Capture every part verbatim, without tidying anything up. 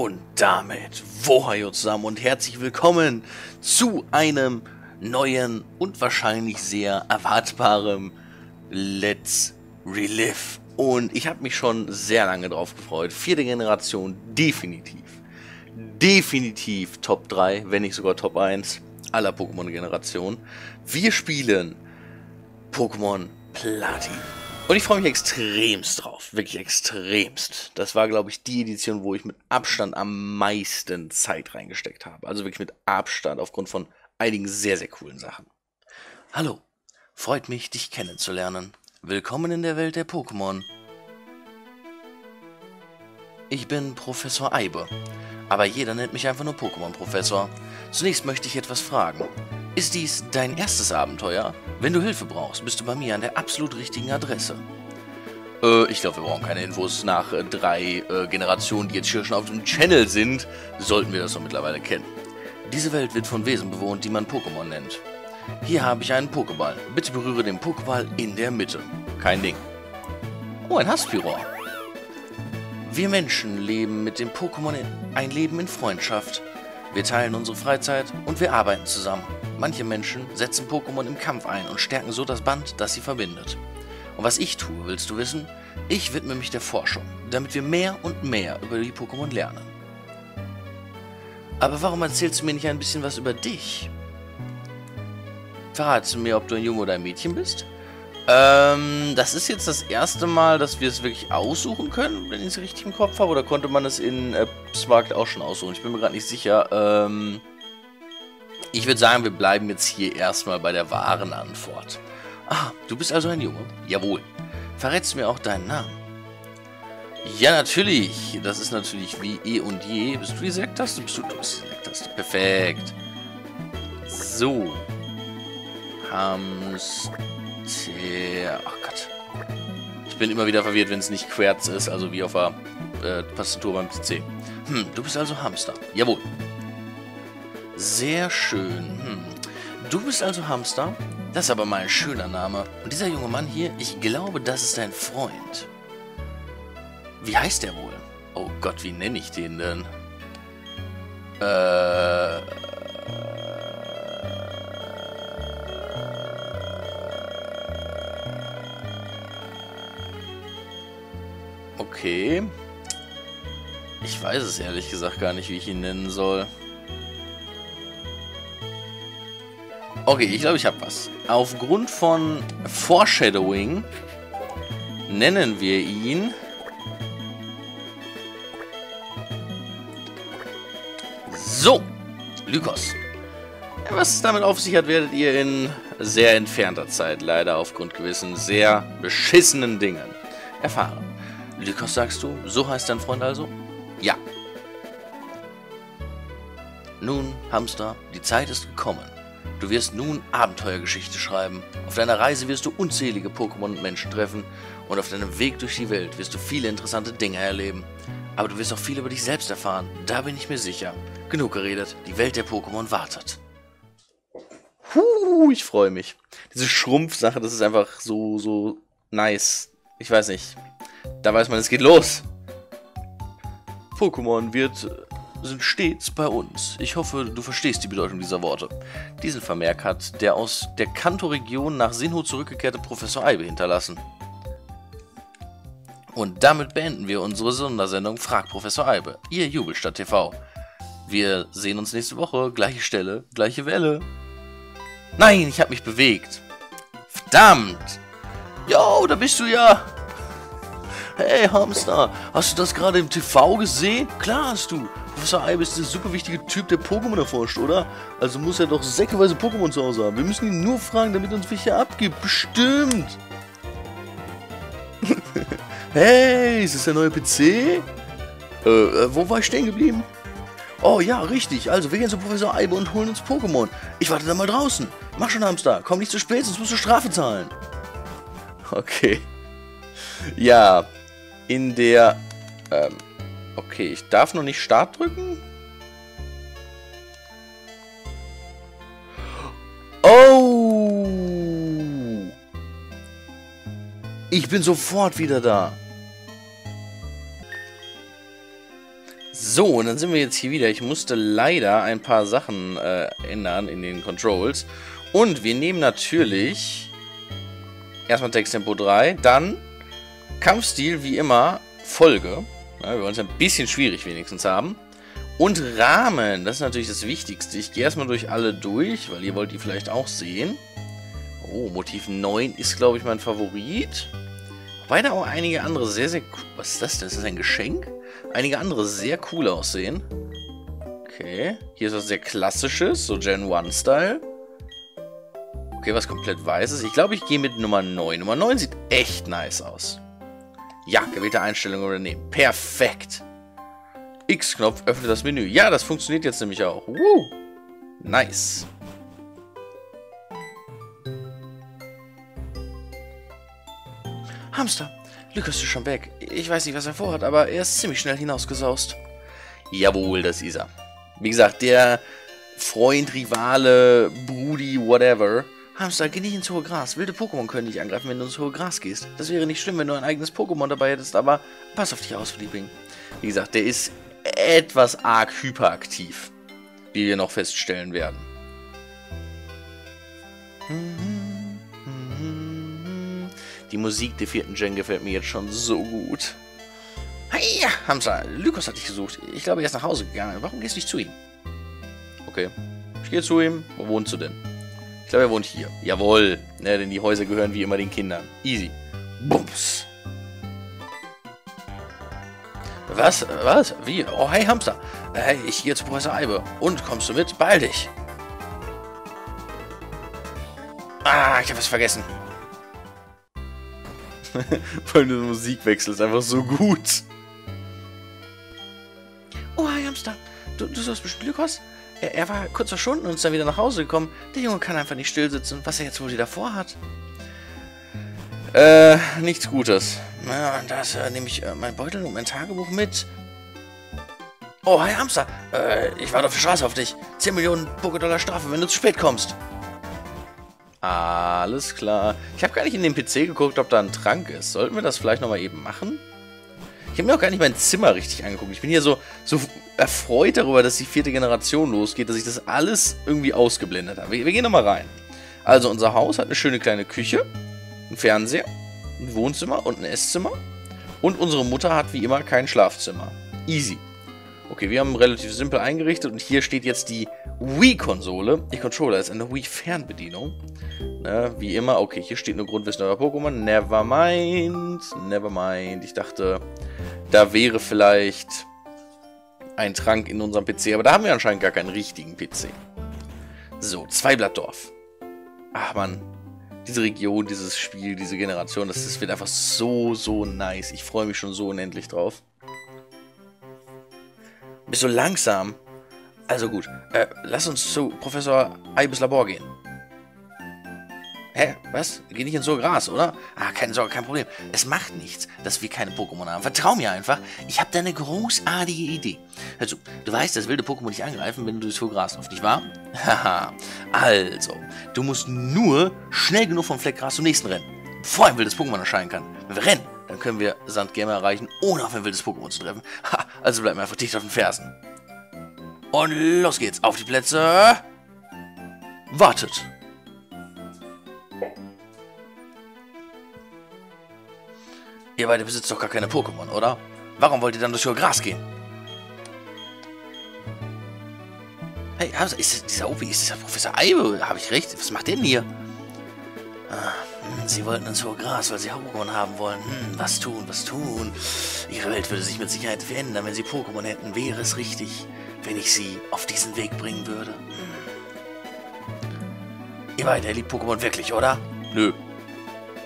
Und damit Wahrheit zusammen und herzlich willkommen zu einem neuen und wahrscheinlich sehr erwartbaren Let's Relive. Und ich habe mich schon sehr lange drauf gefreut. Vierte Generation, definitiv. Definitiv Top drei, wenn nicht sogar Top eins aller Pokémon-Generationen. Wir spielen Pokémon Platin. Und ich freue mich extremst drauf, wirklich extremst. Das war, glaube ich, die Edition, wo ich mit Abstand am meisten Zeit reingesteckt habe. Also wirklich mit Abstand, aufgrund von einigen sehr, sehr coolen Sachen. Hallo, freut mich, dich kennenzulernen. Willkommen in der Welt der Pokémon. Ich bin Professor Eibe, aber jeder nennt mich einfach nur Pokémon-Professor. Zunächst möchte ich etwas fragen. Ist dies dein erstes Abenteuer? Wenn du Hilfe brauchst, bist du bei mir an der absolut richtigen Adresse. Äh, ich glaube, wir brauchen keine Infos. Nach äh, drei äh, Generationen, die jetzt hier schon auf dem Channel sind, sollten wir das doch mittlerweile kennen. Diese Welt wird von Wesen bewohnt, die man Pokémon nennt. Hier habe ich einen Pokéball. Bitte berühre den Pokéball in der Mitte. Kein Ding. Oh, ein Haspiror. Wir Menschen leben mit dem Pokémon ein Leben in Freundschaft. Wir teilen unsere Freizeit und wir arbeiten zusammen. Manche Menschen setzen Pokémon im Kampf ein und stärken so das Band, das sie verbindet. Und was ich tue, willst du wissen? Ich widme mich der Forschung, damit wir mehr und mehr über die Pokémon lernen. Aber warum erzählst du mir nicht ein bisschen was über dich? Verratst du mir, ob du ein Junge oder ein Mädchen bist? Ähm, das ist jetzt das erste Mal, dass wir es wirklich aussuchen können, wenn ich es richtig im Kopf habe. Oder konnte man es in äh, Smaragd auch schon aussuchen? Ich bin mir gerade nicht sicher. Ähm, ich würde sagen, wir bleiben jetzt hier erstmal bei der wahren Antwort. Ah, du bist also ein Junge? Jawohl. Verrätst du mir auch deinen Namen? Ja, natürlich. Das ist natürlich wie eh und je. Bist du die Select-Taste? Bist du, du bist die Select-Taste. Perfekt. So. Hamster. Ach Gott. Ich bin immer wieder verwirrt, wenn es nicht Querz ist, also wie auf der äh, Tastatur beim P C. Hm, du bist also Hamster. Jawohl. Sehr schön. Hm. Du bist also Hamster? Das ist aber mal ein schöner Name. Und dieser junge Mann hier, ich glaube, das ist dein Freund. Wie heißt der wohl? Oh Gott, wie nenne ich den denn? Äh... Okay. Ich weiß es ehrlich gesagt gar nicht, wie ich ihn nennen soll. Okay, ich glaube, ich habe was. Aufgrund von Foreshadowing nennen wir ihn so, Lycos. Was es damit auf sich hat, werdet ihr in sehr entfernter Zeit leider aufgrund gewissen sehr beschissenen Dingen erfahren. Lycos, sagst du? So heißt dein Freund also? Ja. Nun, Hamster, die Zeit ist gekommen. Du wirst nun Abenteuergeschichte schreiben. Auf deiner Reise wirst du unzählige Pokémon und Menschen treffen. Und auf deinem Weg durch die Welt wirst du viele interessante Dinge erleben. Aber du wirst auch viel über dich selbst erfahren. Da bin ich mir sicher. Genug geredet. Die Welt der Pokémon wartet. Huh, ich freue mich. Diese Schrumpfsache, das ist einfach so, so nice. Ich weiß nicht. Da weiß man, es geht los. Pokémon wird, sind stets bei uns. Ich hoffe, du verstehst die Bedeutung dieser Worte. Diesen Vermerk hat der aus der Kanto-Region nach Sinnoh zurückgekehrte Professor Eibe hinterlassen. Und damit beenden wir unsere Sondersendung Frag Professor Eibe, ihr Jubelstadt-T V. Wir sehen uns nächste Woche. Gleiche Stelle, gleiche Welle. Nein, ich habe mich bewegt. Verdammt. Jo, da bist du ja. Hey Hamster, hast du das gerade im T V gesehen? Klar hast du. Professor Eibe ist der super wichtige Typ, der Pokémon erforscht, oder? Also muss er doch säckeweise Pokémon zu Hause haben. Wir müssen ihn nur fragen, damit er uns welche abgibt. Bestimmt. Hey, ist das der neue P C? Äh, wo war ich stehen geblieben? Oh ja, richtig. Also wir gehen zu Professor Eibe und holen uns Pokémon. Ich warte da mal draußen. Mach schon, Hamster. Komm nicht zu spät, sonst musst du Strafe zahlen. Okay. Ja. In der... Ähm, okay, ich darf noch nicht Start drücken? Oh! Ich bin sofort wieder da. So, und dann sind wir jetzt hier wieder. Ich musste leider ein paar Sachen äh, ändern in den Controls. Und wir nehmen natürlich erstmal Texttempo drei, dann Kampfstil wie immer, Folge. Ja, wir wollen es ein bisschen schwierig wenigstens haben. Und Rahmen, das ist natürlich das Wichtigste. Ich gehe erstmal durch alle durch, weil ihr wollt die vielleicht auch sehen. Oh, Motiv neun ist, glaube ich, mein Favorit. Wobei da auch einige andere sehr, sehr... Was ist das denn? Ist das ein Geschenk? Einige andere sehr cool aussehen. Okay. Hier ist was sehr Klassisches, so Gen eins Style. Okay, was komplett Weißes. Ich glaube, ich gehe mit Nummer neun. Nummer neun sieht echt nice aus. Ja, gewählte Einstellung übernehmen. Perfekt. X-Knopf öffnet das Menü. Ja, das funktioniert jetzt nämlich auch. Woo. Nice. Hamster. Lucas ist schon weg. Ich weiß nicht, was er vorhat, aber er ist ziemlich schnell hinausgesaust. Jawohl, das ist er. Wie gesagt, der Freund, Rivale, Brudi, whatever. Hamster, geh nicht ins hohe Gras. Wilde Pokémon können dich angreifen, wenn du ins hohe Gras gehst. Das wäre nicht schlimm, wenn du ein eigenes Pokémon dabei hättest, aber pass auf dich aus, Liebling. Wie gesagt, der ist etwas arg hyperaktiv, wie wir noch feststellen werden. Mhm. Die Musik der vierten Gen gefällt mir jetzt schon so gut. Hey, Hamster, Lycos hat dich gesucht. Ich glaube, er ist nach Hause gegangen. Warum gehst du nicht zu ihm? Okay, ich gehe zu ihm. Wo wohnst du denn? Ich glaube, er wohnt hier. Jawohl, ja, denn die Häuser gehören wie immer den Kindern. Easy. Bums. Was? Was? Wie? Oh, hey, Hamster. Hey, ich gehe zu Professor Eibe. Und, kommst du mit? Beeil dich. Ah, ich habe was vergessen. Vor allem der Musikwechsel ist einfach so gut. Oh, hi, Hamster. Du, du sollst bestimmt Lycos? Er, er war kurz verschwunden und ist dann wieder nach Hause gekommen. Der Junge kann einfach nicht stillsitzen, was er jetzt wohl wieder vorhat. Äh, nichts Gutes. Ja, das äh, nehme ich äh, mein Beutel und mein Tagebuch mit. Oh, hi, Hamster. Äh, ich warte auf der Straße auf dich. zehn Millionen Pokédollar Strafe, wenn du zu spät kommst. Alles klar. Ich habe gar nicht in den P C geguckt, ob da ein Trank ist. Sollten wir das vielleicht nochmal eben machen? Ich habe mir auch gar nicht mein Zimmer richtig angeguckt. Ich bin hier so, so erfreut darüber, dass die vierte Generation losgeht, dass ich das alles irgendwie ausgeblendet habe. Wir, wir gehen nochmal rein. Also unser Haus hat eine schöne kleine Küche, einen Fernseher, ein Wohnzimmer und ein Esszimmer. Und unsere Mutter hat wie immer kein Schlafzimmer. Easy. Okay, wir haben relativ simpel eingerichtet und hier steht jetzt die Wii-Konsole. Die Controller ist eine Wii-Fernbedienung. Na, wie immer, okay, hier steht nur Grundwissen über Pokémon. Nevermind, nevermind. Ich dachte, da wäre vielleicht ein Trank in unserem P C, aber da haben wir anscheinend gar keinen richtigen P C. So, Zweiblattdorf. Ach man, diese Region, dieses Spiel, diese Generation, das, das wird einfach so, so nice. Ich freue mich schon so unendlich drauf. Bist du langsam? Also gut, äh, lass uns zu Professor Eibes Labor gehen. Hä? Was? Geh nicht ins hohe Gras, oder? Ah, keine Sorge, kein Problem. Es macht nichts, dass wir keine Pokémon haben. Vertrau mir einfach. Ich habe da eine großartige Idee. Hör zu, du weißt, dass wilde Pokémon dich angreifen, wenn du durchs hohe Gras läufst, nicht wahr? Haha. Also, du musst nur schnell genug vom Fleck Gras zum nächsten rennen, bevor ein wildes Pokémon erscheinen kann. Wenn wir rennen, dann können wir Sandgämme erreichen, ohne auf ein wildes Pokémon zu treffen. Ha, also bleib mir einfach dicht auf den Fersen. Und los geht's. Auf die Plätze. Wartet. Ihr beide besitzt doch gar keine Pokémon, oder? Warum wollt ihr dann durch hohe Gras gehen? Hey, also ist dieser Obi, ist dieser Professor Eibe? Habe ich recht? Was macht der denn hier? Ah. Sie wollten ins hohe Gras, weil sie Pokémon haben wollen. Hm, was tun, was tun? Ihre Welt würde sich mit Sicherheit verändern, wenn sie Pokémon hätten. Wäre es richtig, wenn ich sie auf diesen Weg bringen würde? Hm. Ihr beide, ihr liebt Pokémon wirklich, oder? Nö.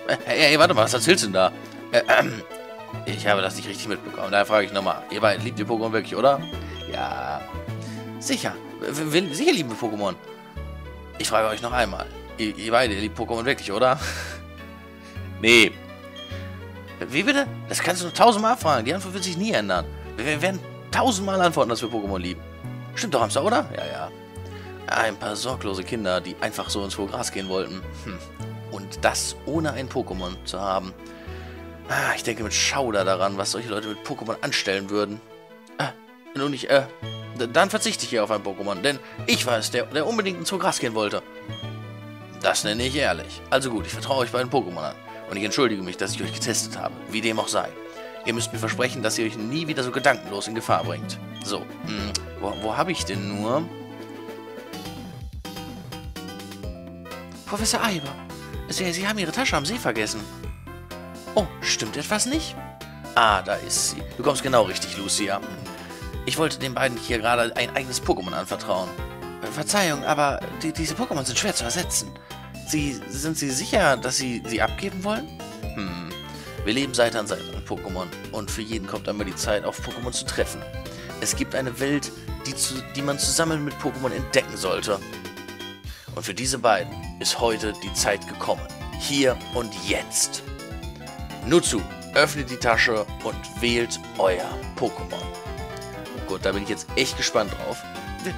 Äh, hey, warte mal, was erzählst du denn da? Äh, ähm, ich habe das nicht richtig mitbekommen. Daher frage ich nochmal. Ihr beide, liebt ihr Pokémon wirklich, oder? Ja. Sicher. W- sicher lieben wir Pokémon. Ich frage euch noch einmal. Ihr, ihr beide, ihr liebt Pokémon wirklich, oder? Nee. Wie bitte? Das kannst du nur tausendmal fragen. Die Antwort wird sich nie ändern. Wir werden tausendmal antworten, dass wir Pokémon lieben. Stimmt doch, Hamster, oder? Ja, ja. Ein paar sorglose Kinder, die einfach so ins hohe Gras gehen wollten. Hm. Und das ohne ein Pokémon zu haben. Ah, ich denke mit Schauder daran, was solche Leute mit Pokémon anstellen würden. Ah, und ich, äh, dann verzichte ich hier auf ein Pokémon, denn ich war es, der, der unbedingt ins Gras gehen wollte. Das nenne ich ehrlich. Also gut, ich vertraue euch bei den Pokémon an. Und ich entschuldige mich, dass ich euch getestet habe, wie dem auch sei. Ihr müsst mir versprechen, dass ihr euch nie wieder so gedankenlos in Gefahr bringt. So, mh, wo, wo habe ich denn nur? Professor Eibe, Sie, Sie haben Ihre Tasche am See vergessen. Oh, stimmt etwas nicht? Ah, da ist sie. Du kommst genau richtig, Lucia. Ich wollte den beiden hier gerade ein eigenes Pokémon anvertrauen. Verzeihung, aber die, diese Pokémon sind schwer zu ersetzen. Sie, sind Sie sicher, dass Sie sie abgeben wollen? Hm, wir leben Seite an Seite mit Pokémon und für jeden kommt einmal die Zeit, auf Pokémon zu treffen. Es gibt eine Welt, die, zu, die man zusammen mit Pokémon entdecken sollte. Und für diese beiden ist heute die Zeit gekommen. Hier und jetzt. Nur zu, öffnet die Tasche und wählt euer Pokémon. Gut, da bin ich jetzt echt gespannt drauf.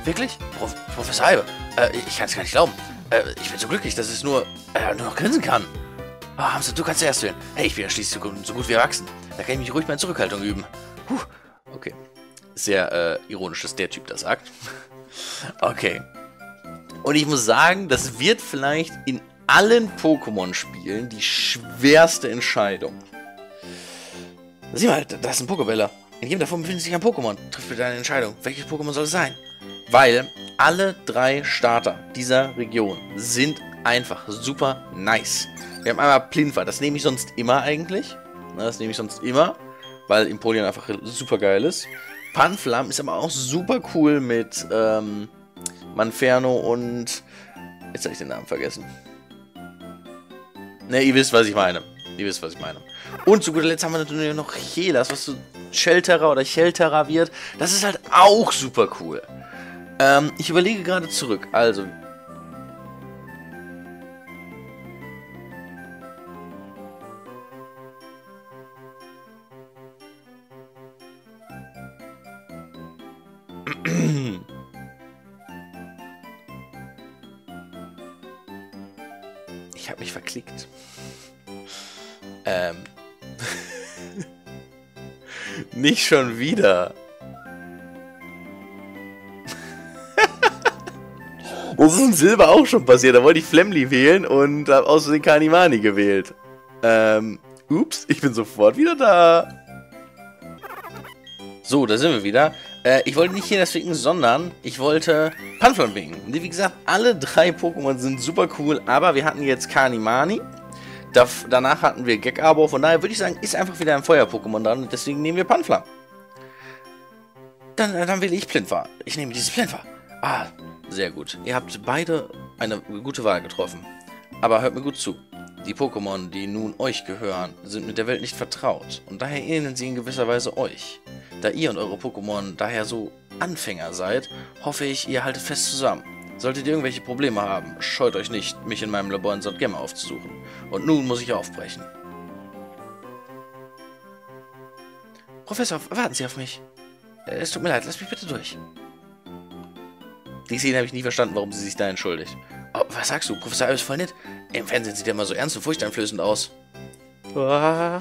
Wirklich? Prof Professor Eibe, äh, ich kann es gar nicht glauben. Äh, ich bin so glücklich, dass es nur, äh, nur noch grinsen kann. Oh, Hamster, du kannst erst wählen. Hey, ich bin ja schließlich so, so gut wie erwachsen. Da kann ich mich ruhig meine Zurückhaltung üben. Puh. Okay. Sehr äh, ironisch, dass der Typ das sagt. Okay. Und ich muss sagen, das wird vielleicht in allen Pokémon-Spielen die schwerste Entscheidung. Sieh mal, da ist ein Pokébäller. In jedem davon befindet sich ein Pokémon. Trifft bitte eine Entscheidung. Welches Pokémon soll es sein? Weil alle drei Starter dieser Region sind einfach super nice. Wir haben einmal Plinfa. Das nehme ich sonst immer eigentlich. Das nehme ich sonst immer, weil Impolion einfach super geil ist. Panflam ist aber auch super cool mit ähm, Manferno und... Jetzt habe ich den Namen vergessen. Ne, ihr wisst, was ich meine. Ihr wisst, was ich meine. Und zu guter Letzt haben wir natürlich noch Chelast, was so Shelterer oder Shelterer wird. Das ist halt auch super cool. Ähm, ich überlege gerade zurück. Also. Ich habe mich verklickt. Ähm. Nicht schon wieder. Das ist in Silber auch schon passiert. Da wollte ich Flemly wählen und habe aus Versehen Kanimani gewählt. Ähm, ups, ich bin sofort wieder da. So, da sind wir wieder. Äh, ich wollte nicht hier das winken, sondern ich wollte Panflam winken. Wie gesagt, alle drei Pokémon sind super cool, aber wir hatten jetzt Kanimani. Da, danach hatten wir Geckarbor, von daher würde ich sagen, ist einfach wieder ein Feuer-Pokémon dran und deswegen nehmen wir Panflam. Dann, dann wähle ich Plinfa. Ich nehme dieses Plinfa. Ah, sehr gut. Ihr habt beide eine gute Wahl getroffen. Aber hört mir gut zu. Die Pokémon, die nun euch gehören, sind mit der Welt nicht vertraut und daher ähneln sie in gewisser Weise euch. Da ihr und eure Pokémon daher so Anfänger seid, hoffe ich, ihr haltet fest zusammen. Solltet ihr irgendwelche Probleme haben, scheut euch nicht, mich in meinem Labor in Sankt Gamma aufzusuchen. Und nun muss ich aufbrechen. Professor, warten Sie auf mich. Es tut mir leid, lasst mich bitte durch. Die Szene habe ich nie verstanden, warum sie sich da entschuldigt. Oh, was sagst du? Professor Eibe ist voll nett. Im Fernsehen sieht er immer so ernst und furchteinflößend aus. Ah.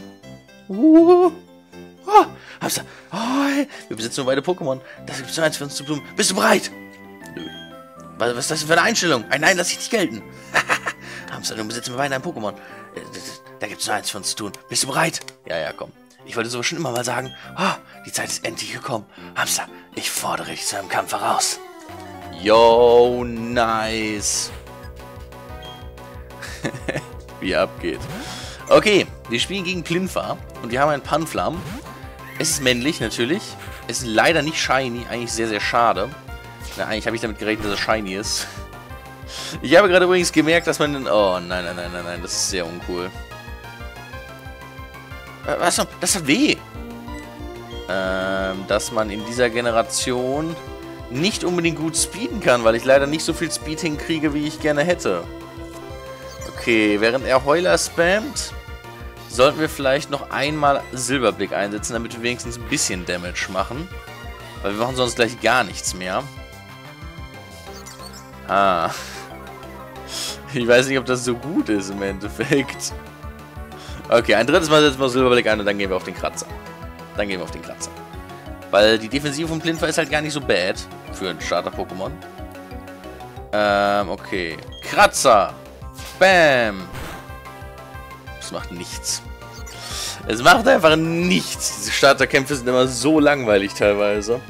Uh. Oh. Hamster. Oh, hey. Wir besitzen nur beide Pokémon. Das gibt's nur eins für uns zu blumen. Bist du bereit? Nö. Was, was ist das denn für eine Einstellung? Ein Nein lass ich nicht gelten. Hamster, du besitzt mir beinahe ein Pokémon. Da gibt's nur eins für uns zu tun. Bist du bereit? Ja, ja, komm. Ich wollte sowas schon immer mal sagen. Oh, die Zeit ist endlich gekommen. Hamster, ich fordere dich zu einem Kampf heraus. Yo, nice. Wie er abgeht. Okay, wir spielen gegen Plinfa und wir haben einen Panflam. Es ist männlich, natürlich. Es ist leider nicht shiny, eigentlich sehr, sehr schade. Na, eigentlich habe ich damit gerechnet, dass es shiny ist. Ich habe gerade übrigens gemerkt, dass man... Den oh, nein, nein, nein, nein, nein, das ist sehr uncool. Äh, was noch? Das hat weh. Ähm, dass man in dieser Generation nicht unbedingt gut speeden kann, weil ich leider nicht so viel Speed hinkriege, wie ich gerne hätte. Okay, während er Heuler spammt, sollten wir vielleicht noch einmal Silberblick einsetzen, damit wir wenigstens ein bisschen Damage machen. Weil wir machen sonst gleich gar nichts mehr. Ah. Ich weiß nicht, ob das so gut ist im Endeffekt. Okay, ein drittes Mal setzen wir Silberblick ein und dann gehen wir auf den Kratzer. Dann gehen wir auf den Kratzer. Weil die Defensive von Plinfa ist halt gar nicht so bad für ein Starter-Pokémon. Ähm, okay. Kratzer. Bam. Das macht nichts. Es macht einfach nichts. Diese Starterkämpfe sind immer so langweilig teilweise.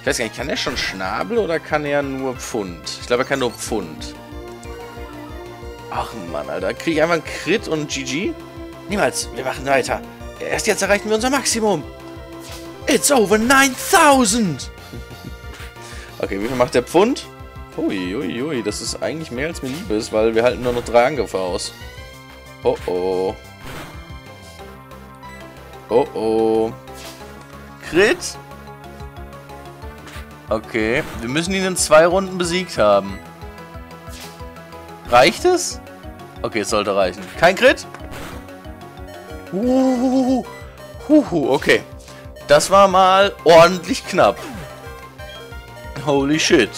Ich weiß gar nicht, kann er schon Schnabel oder kann er nur Pfund? Ich glaube, er kann nur Pfund. Ach Mann, Alter. Kriege ich einfach einen Crit und G G? Niemals. Wir machen weiter. Erst jetzt erreichen wir unser Maximum. It's over neuntausend! Okay, wie viel macht der Pfund? Ui, ui, ui, das ist eigentlich mehr als mir lieb ist, weil wir halten nur noch drei Angriffe aus. Oh, oh. Oh, oh. Crit? Okay, wir müssen ihn in zwei Runden besiegt haben. Reicht es? Okay, es sollte reichen. Kein Crit? Huhu, huhu, okay. Das war mal ordentlich knapp. Holy shit.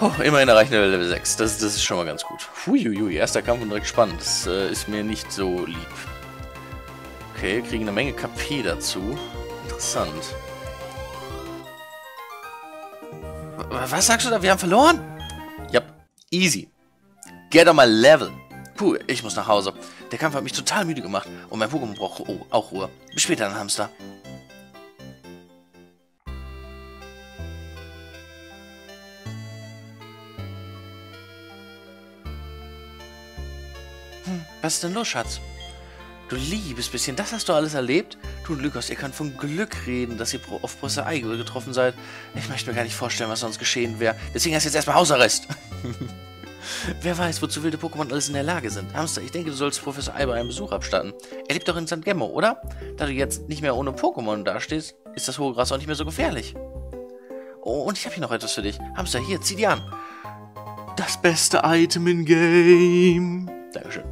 Oh, immerhin erreichen wir Level sechs. Das, das ist schon mal ganz gut. Huiuiui, erster Kampf und direkt spannend. Das äh, ist mir nicht so lieb. Okay, kriegen eine Menge K P dazu. Interessant. Was sagst du da? Wir haben verloren? Ja, yep. Easy. Get on my level. Puh, ich muss nach Hause. Der Kampf hat mich total müde gemacht. Und mein Pokémon braucht oh, auch Ruhe. Bis später, ein Hamster. Hm, was ist denn los, Schatz? Du liebes bisschen, das hast du alles erlebt? Du und Lycos, ihr könnt von Glück reden, dass ihr auf Professor Eibe getroffen seid. Ich möchte mir gar nicht vorstellen, was sonst geschehen wäre. Deswegen hast du jetzt erstmal Hausarrest. Wer weiß, wozu wilde Pokémon alles in der Lage sind. Hamster, ich denke, du sollst Professor Eibe einen Besuch abstatten. Er lebt doch in Sandgämme, oder? Da du jetzt nicht mehr ohne Pokémon dastehst, ist das hohe Gras auch nicht mehr so gefährlich. Oh, und ich habe hier noch etwas für dich. Hamster, hier, zieh dir an. Das beste Item in Game. Dankeschön.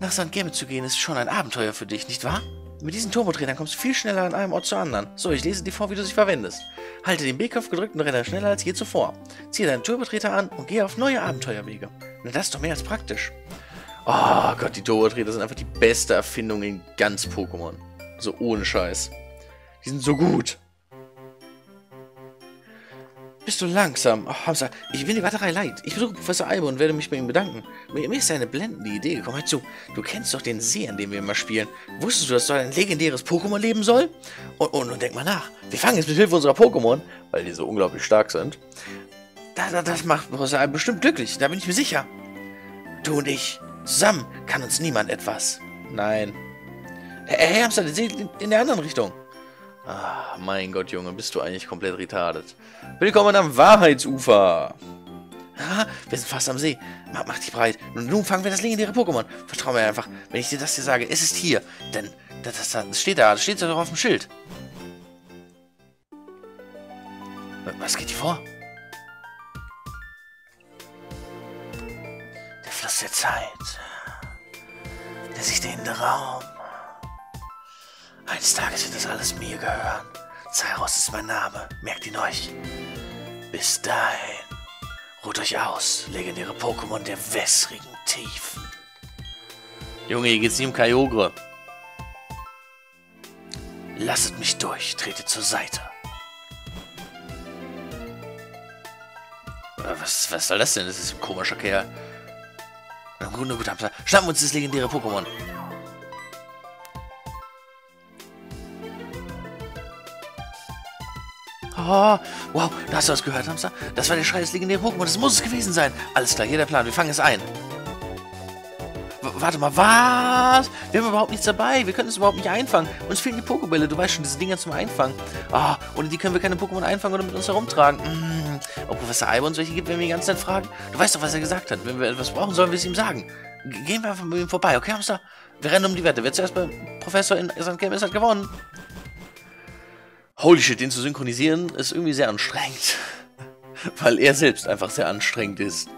Nach Sandgämme zu gehen, ist schon ein Abenteuer für dich, nicht wahr? Mit diesen Turbotrainern kommst du viel schneller an einem Ort zu anderen. So, ich lese dir vor, wie du sie verwendest. Halte den B-Knopf gedrückt und renne schneller als je zuvor. Ziehe deinen Turbotreter an und gehe auf neue Abenteuerwege. Na, das ist doch mehr als praktisch. Oh Gott, die Turbotreter sind einfach die beste Erfindung in ganz Pokémon. So ohne Scheiß. Die sind so gut. Bist du langsam? Oh, Hamster, ich bin die Warterei leid. Ich besuche Professor Eibe und werde mich bei ihm bedanken. Mir ist eine blendende Idee gekommen. Hör zu, du kennst doch den See, an dem wir immer spielen. Wusstest du, dass dort ein legendäres Pokémon leben soll? Und, und, und denk mal nach. Wir fangen jetzt mit Hilfe unserer Pokémon, weil die so unglaublich stark sind. Da, da, das macht Professor Eibe bestimmt glücklich, da bin ich mir sicher. Du und ich, zusammen kann uns niemand etwas. Nein. Hey, hey Hamster, den See in der anderen Richtung. Ah, mein Gott, Junge, bist du eigentlich komplett retardet. Willkommen am Wahrheitsufer. Haha, wir sind fast am See. Mach, mach dich breit. Nun, nun fangen wir das legendäre Pokémon. Vertrau mir einfach, wenn ich dir das hier sage. Es ist hier. Denn das, das, das steht da. Das steht da doch auf dem Schild. Was geht hier vor? Der Fluss der Zeit. Der sich dehende Raum. Eines Tages wird das alles mir gehören. Cyrus ist mein Name. Merkt ihn euch. Bis dahin. Ruht euch aus, legendäre Pokémon der wässrigen Tiefen. Junge, hier geht's nicht um Kyogre. Lasset mich durch. Tretet zur Seite. Was, was soll das denn? Das ist ein komischer Kerl. Na gut, na gut, Hamster. Schnappen wir uns das legendäre Pokémon. Oh, wow, da hast du das gehört, Hamster? Das war der Schrei des legendären Pokémon, das muss es gewesen sein. Alles klar, hier der Plan, wir fangen es ein. W warte mal, was? Wir haben überhaupt nichts dabei, wir können es überhaupt nicht einfangen. Uns fehlen die Pokébälle, du weißt schon, diese Dinger zum Einfangen. Ah, oh, ohne die können wir keine Pokémon einfangen oder mit uns herumtragen. Mmh. Ob Professor Eibe uns welche gibt, wenn wir die ganze Zeit fragen? Du weißt doch, was er gesagt hat. Wenn wir etwas brauchen, sollen wir es ihm sagen. G Gehen wir einfach mit ihm vorbei, okay, Hamster? Wir rennen um die Wette. Wer zuerst beim Professor in Sankt Gamma ist, hat gewonnen. Holy shit, den zu synchronisieren ist irgendwie sehr anstrengend. Weil er selbst einfach sehr anstrengend ist.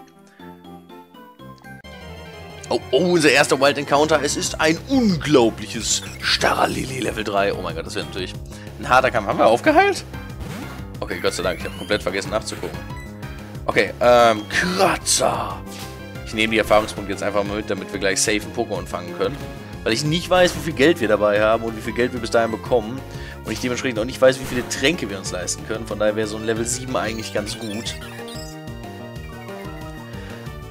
Oh, oh, unser erster Wild Encounter. Es ist ein unglaubliches Staralili Level drei. Oh mein Gott, das wäre natürlich ein harter Kampf. Haben wir aufgeheilt? Okay, Gott sei Dank. Ich habe komplett vergessen nachzugucken. Okay, ähm, Kratzer. Ich nehme die Erfahrungspunkte jetzt einfach mal mit, damit wir gleich safe einen Pokémon fangen können. weil ich nicht weiß, wie viel Geld wir dabei haben und wie viel Geld wir bis dahin bekommen. Und ich dementsprechend auch nicht weiß, wie viele Tränke wir uns leisten können. Von daher wäre so ein Level sieben eigentlich ganz gut.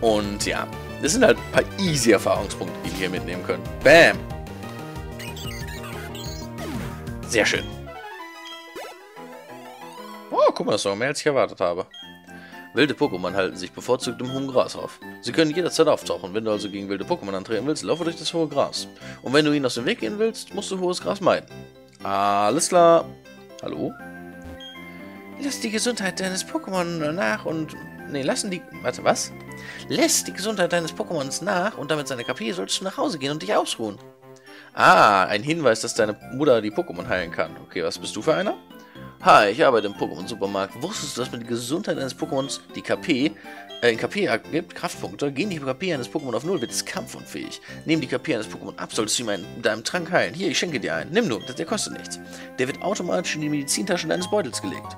Und ja, das sind halt ein paar easy Erfahrungspunkte, die wir hier mitnehmen können. Bam! Sehr schön. Oh, guck mal, das war mehr, als ich erwartet habe. Wilde Pokémon halten sich bevorzugt im hohen Gras auf. Sie können jederzeit auftauchen. Wenn du also gegen wilde Pokémon antreten willst, laufe durch das hohe Gras. Und wenn du ihnen aus dem Weg gehen willst, musst du hohes Gras meiden. Alles klar. Hallo? Lass die Gesundheit deines Pokémon nach und... Ne, lassen die... Warte, was? Lässt die Gesundheit deines Pokémons nach und damit seine K P sollst du nach Hause gehen und dich ausruhen. Ah, ein Hinweis, dass deine Mutter die Pokémon heilen kann. Okay, was bist du für einer? Hi, ich arbeite im Pokémon-Supermarkt. Wusstest du, dass mit der Gesundheit eines Pokémons die K P, äh, in K P gibt, Kraftpunkte, gehen die K P eines Pokémon auf null, wird es kampfunfähig. Nehmen die K P eines Pokémon ab, solltest du ihm einen, deinem Trank heilen. Hier, ich schenke dir einen. Nimm nur, der kostet nichts. Der wird automatisch in die Medizintasche deines Beutels gelegt.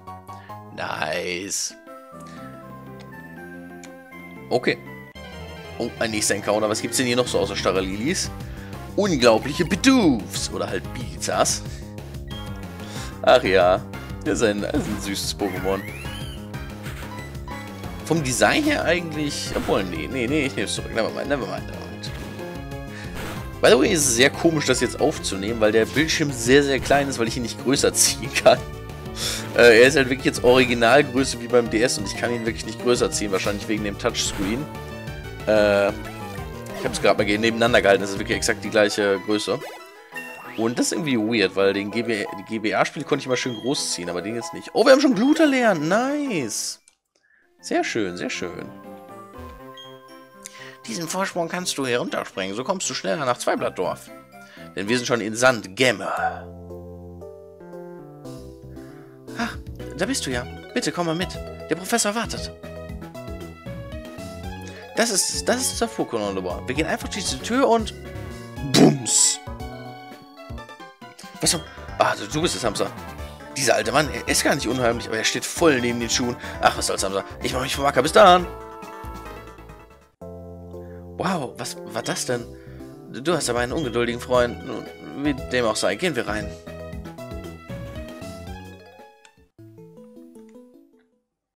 Nice. Okay. Oh, ein nächster Encounter. Was gibt's denn hier noch so außer starre Lilis? Unglaubliche Bidoofs. Oder halt Bizas. Ach ja. Das ist, ein, das ist ein süßes Pokémon. Vom Design her eigentlich... Obwohl, nee, nee, nee, ich nehme es zurück. Nevermind, nevermind, nevermind. By the way, ist es sehr komisch, das jetzt aufzunehmen, weil der Bildschirm sehr, sehr klein ist, weil ich ihn nicht größer ziehen kann. Äh, er ist halt wirklich jetzt Originalgröße wie beim D S und ich kann ihn wirklich nicht größer ziehen, wahrscheinlich wegen dem Touchscreen. Äh, ich habe es gerade mal nebeneinander gehalten, das ist wirklich exakt die gleiche Größe. Und das ist irgendwie weird, weil den G B A-Spiel konnte ich mal schön groß ziehen, aber den jetzt nicht. Oh, wir haben schon Gluter lernen. Nice. Sehr schön, sehr schön. Diesen Vorsprung kannst du herunterspringen, so kommst du schneller nach Zweiblattdorf. Denn wir sind schon in Sandgämme. Ach, da bist du ja. Bitte komm mal mit. Der Professor wartet. Das ist, das ist unser Fokonol-Lobor. Wir gehen einfach durch die Tür und... Bums. Was? Ah, du bist es, Hamster. Dieser alte Mann, er ist gar nicht unheimlich, aber er steht voll neben den Schuhen. Ach, was soll's, Hamster. Ich mach mich vom Acker. Bis dann. Wow, was war das denn? Du hast aber einen ungeduldigen Freund. Wie dem auch sei, gehen wir rein.